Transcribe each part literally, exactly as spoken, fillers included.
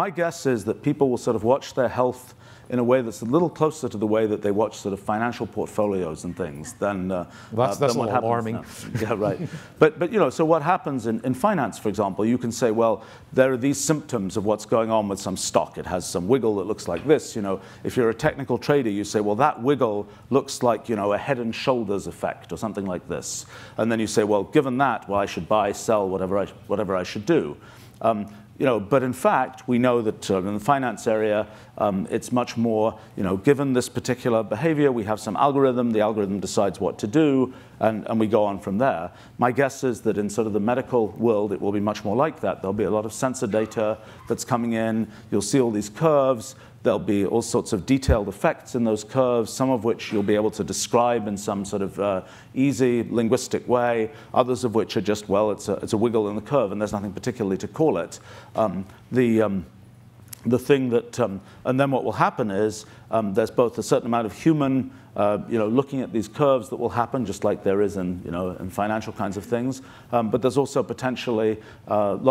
my guess is that people will sort of watch their health in a way that's a little closer to the way that they watch sort of financial portfolios and things than, uh, that's, that's uh, than what happens alarming. Now. Yeah, right. but, but, you know, so what happens in, in finance, for example, you can say, well, there are these symptoms of what's going on with some stock. It has some wiggle that looks like this. You know, if you're a technical trader, you say, well, that wiggle looks like, you know, a head and shoulders effect or something like this. And then you say, well, given that, well, I should buy, sell, whatever I, whatever I should do. Um, You know, but in fact, we know that uh, in the finance area, um, it's much more, you know, given this particular behavior, we have some algorithm, the algorithm decides what to do, and, and we go on from there. My guess is that in sort of the medical world, it will be much more like that. There'll be a lot of sensor data that's coming in. You'll see all these curves. There'll be all sorts of detailed effects in those curves, some of which you'll be able to describe in some sort of uh, easy linguistic way, others of which are just, well, it's a, it's a wiggle in the curve, and there's nothing particularly to call it. Um, the, um, the thing that, um, and then what will happen is um, there's both a certain amount of human Uh, you know, looking at these curves that will happen, just like there is in, you know, in financial kinds of things. Um, but there's also potentially uh,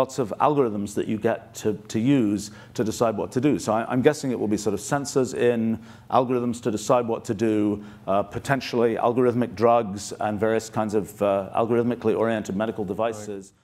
lots of algorithms that you get to, to use to decide what to do. So I, I'm guessing it will be sort of sensors in, algorithms to decide what to do, uh, potentially algorithmic drugs and various kinds of uh, algorithmically oriented medical devices. Right.